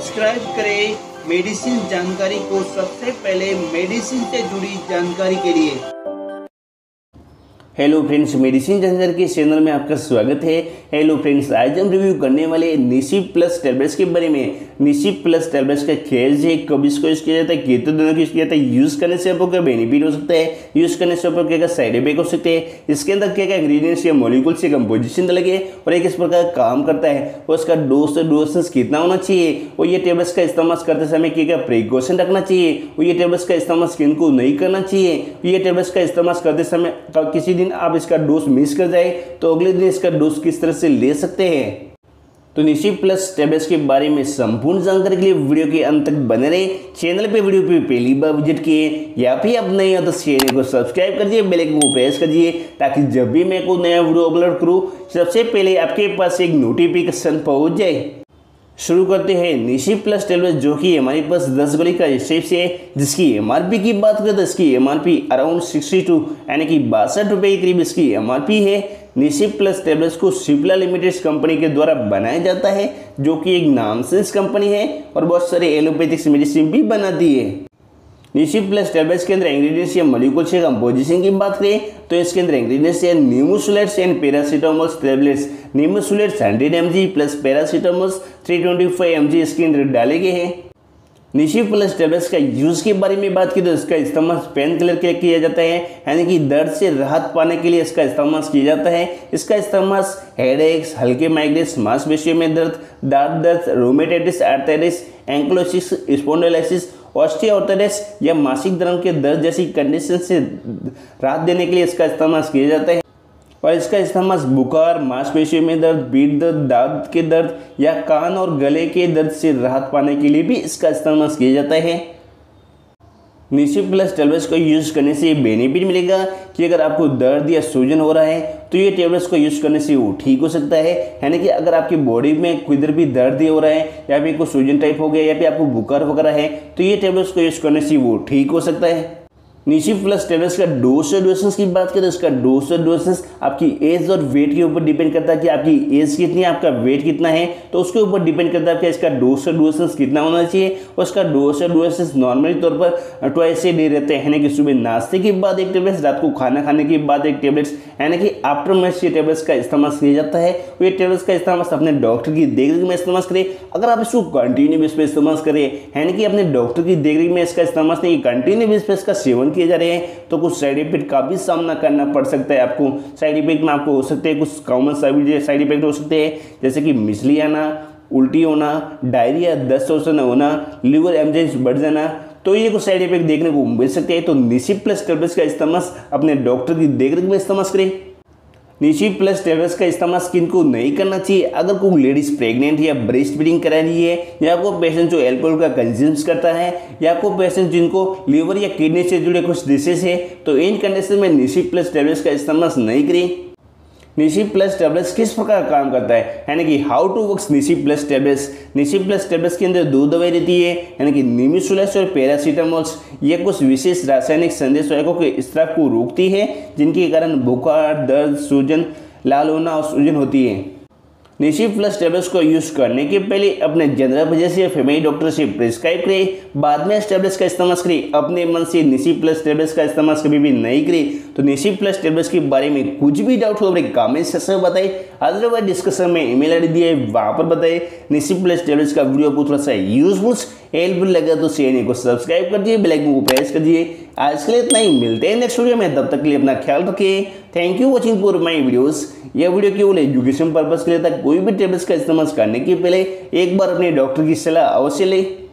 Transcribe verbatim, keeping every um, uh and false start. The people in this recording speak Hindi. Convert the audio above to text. सब्सक्राइब करें मेडिसिन जानकारी को सबसे पहले मेडिसिन से जुड़ी जानकारी के लिए। हेलो फ्रेंड्स, मेडिसिन जानकारी के चैनल में आपका स्वागत है। हेलो फ्रेंड्स, आज हम रिव्यू करने वाले निसी प्लस टैबलेट्स के बारे में। निसी प्लस टैबलेट्स का खेज है, कब इसको यूज़ किया जाता है, कितने दिनों यूज़ किया जाता है, यूज़ करने से आपको क्या बेनिफिट हो सकता है, यूज़ करने से आपको क्या क्या साइड इफेक्ट हो सकते हैं, इसके अंदर क्या क्या इंग्रीडियंट्स या मॉलिक्यूल्स या कंपोजिशन लगे और एक इस प्रकार का काम करता है और इसका डोज और डोसेस कितना होना चाहिए और ये टैबलेट्स का इस्तेमाल करते समय क्या क्या प्रिकॉशन रखना चाहिए और ये टैबलेट्स का इस्तेमाल स्किन को नहीं करना चाहिए। ये टैबलेट्स का इस्तेमाल करते समय किसी दिन आप इसका डोज मिस कर जाए तो अगले दिन इसका डोज किस तरह से ले सकते हैं। तो निसी प्लस टैबलेट्स के बारे में संपूर्ण जानकारी के लिए वीडियो के अंत तक बने रहे। चैनल पे वीडियो पे पहली बार विजिट किए या फिर आप नए हो तो चैनल को सब्सक्राइब करिए, बेल आइकन को प्रेस करिए ताकि जब भी मैं कोई नया वीडियो अपलोड करूँ सबसे पहले आपके पास एक नोटिफिकेशन पहुँच जाए। शुरू करते हैं निसी प्लस टैबलेट, जो कि हमारे पास दस गोली का शेप्स है, जिसकी एमआरपी की बात करें तो इसकी एमआरपी अराउंड सिक्सटी टू यानी कि बासठ रुपये के करीब इसकी एमआरपी है। निसी प्लस टैबलेट्स को सिप्ला लिमिटेड कंपनी के द्वारा बनाया जाता है, जो कि एक नॉनसेंस कंपनी है और बहुत सारे एलोपैथिक्स मेडिसिन भी बनाती है। निसी प्लस टैबलेट्स के अंदर इंग्रीडियंट्स या मॉलिक्यूल्स या कंपोजिशन की बात करें तो इसके अंदर इंग्रीडियंट्स है nimesulides and paracetamol tablets. Nimesulides hundred M G plus paracetamol three twenty five M G इसके अंदर डाले गए हैं। निसी प्लस टैबलेट्स का यूज़ के बारे में बात की तो इसका इस्तेमाल पेन किलर के लिए किया जाता है, यानी कि दर्द से राहत पाने के लिए इसका इस्तेमाल किया जाता है। इसका इस्तेमाल हेडेक्स, हल्के माइग्रेन्स, मांसपेशियों में दर्द, दांत दर्द, rheumatitis, arthritis, ankylosis, spondylitis, osteoarthritis या मासिक धर्म के दर्द जैसी कंडीशन से राहत देने के लिए इसका इस्तेमाल किया जाता है। और इसका इस्तेमाल बुखार, मांसपेशियों में दर्द, पीठ दर्द, दांत के दर्द या कान और गले के दर्द से राहत पाने के लिए भी इसका इस्तेमाल किया जाता है। निसी प्लस टैबलेट्स को यूज़ करने से बेनिफिट मिलेगा कि अगर आपको दर्द या सूजन हो रहा है तो ये टैबलेट्स को यूज़ करने से वो ठीक हो सकता है, यानी कि अगर आपकी बॉडी में किधर भी दर्द हो रहा है या फिर कोई सूजन टाइप हो गया या फिर आपको बुखार वगैरह है तो ये टैबलेट्स को यूज़ करने से वो ठीक हो सकता है। निसी प्लस टैबलेट्स का डोज और डोसेस की बात करें तो इसका डोज और डोसेस आपकी एज और वेट के ऊपर डिपेंड करता है कि आपकी एज कितनी है, आपका वेट कितना है, तो उसके ऊपर डिपेंड करता है कि इसका डोज और डोसेस कितना होना चाहिए। और इसका डोज और डोसेस नॉर्मली तौर पर ट्वाइस ए डे रहते हैं, यानी कि सुबह नाश्ते के बाद एक टैबलेट्स, रात को खाना खाने के बाद एक टैबलेट्स, यानी कि आफ्टर मैच ये टैबलेट्स का इस्तेमाल किया जाता है। और ये टैबलेट्स का इस्तेमाल अपने डॉक्टर की देखरेख में इस्तेमाल करें। अगर आप इसको कंटिन्यू बेस पर इस्तेमाल करें, यानी कि अपने डॉक्टर की देखरेख में इसका इस्तेमाल नहीं, कंटिन्यू बेस पर इसका सेवन जा रहे हैं तो कुछ साइड इफेक्ट का भी सामना करना पड़ सकता है। आपको साइड इफेक्ट में आपको हो सकते हैं कुछ कॉमन साइड इफेक्ट हो सकते हैं, जैसे कि मिचली आना, उल्टी होना, डायरिया, दस्त होना, लीवर एंजाइम्स बढ़ जाना, तो ये कुछ साइड इफेक्ट देखने को मिल सकते हैं। तो निसी प्लस टैबलेट्स का इस्तेमाल अपने डॉक्टर की देखरेख में इस्तेमाल करें। निसी प्लस टैबलेट्स का इस्तेमाल स्किन को नहीं करना चाहिए। अगर कोई लेडीज़ प्रेग्नेंट या ब्रेस्ट फीडिंग करा रही है या कोई पेशेंट जो एल्कोहल का कंज्यूम्स करता है या कोई पेशेंट जिनको लीवर या किडनी से जुड़े कुछ डिसीज है तो इन कंडीशन में निसी प्लस टैबलेट्स का इस्तेमाल नहीं करें। निसी प्लस टैबलेट्स किस प्रकार काम करता है, यानी कि how to works निसी plus tablets. निसी plus tablets के अंदर दो दवाई रहती है, यानी कि निमेसुलाइड्स और पैरासीटामोल्स। ये कुछ विशेष रासायनिक संदेशवाहकों के स्राव को रोकती है, जिनके कारण बुखार, दर्द, सूजन, लाल होना और सूजन होती है। निसी प्लस टैबलेट्स को यूज़ करने के पहले अपने जनरल फिजिशियन या फैमिली डॉक्टर से प्रिस्क्राइब करें, बाद में इस टैबलेट्स का इस्तेमाल करें। अपने मन से निसी प्लस टैबलेट्स का इस्तेमाल कभी भी नहीं करें। तो निसी प्लस टैबलेट्स के बारे में कुछ भी डाउट हो अपने कमेंट सेक्शन में बताएं, अदरवाइज डिस्कशन में ईमेल आईडी दिया है वहाँ पर बताएं। निसी प्लस टैबलेट्स का वीडियो आपको थोड़ा सा यूजफुल हेल्पफुल लगा तो चैनल को सब्सक्राइब कर दिए, बेल आइकन को प्रेस कर दिए। आज के लिए इतना ही, मिलते हैं नेक्स्ट वीडियो में, तब तक के लिए अपना ख्याल रखिए। Thank you watching for my videos. यह वीडियो केवल एजुकेशन पर्पस के लिए था, कोई भी टैबलेट्स का इस्तेमाल करने के पहले एक बार अपने डॉक्टर की सलाह अवश्य लें।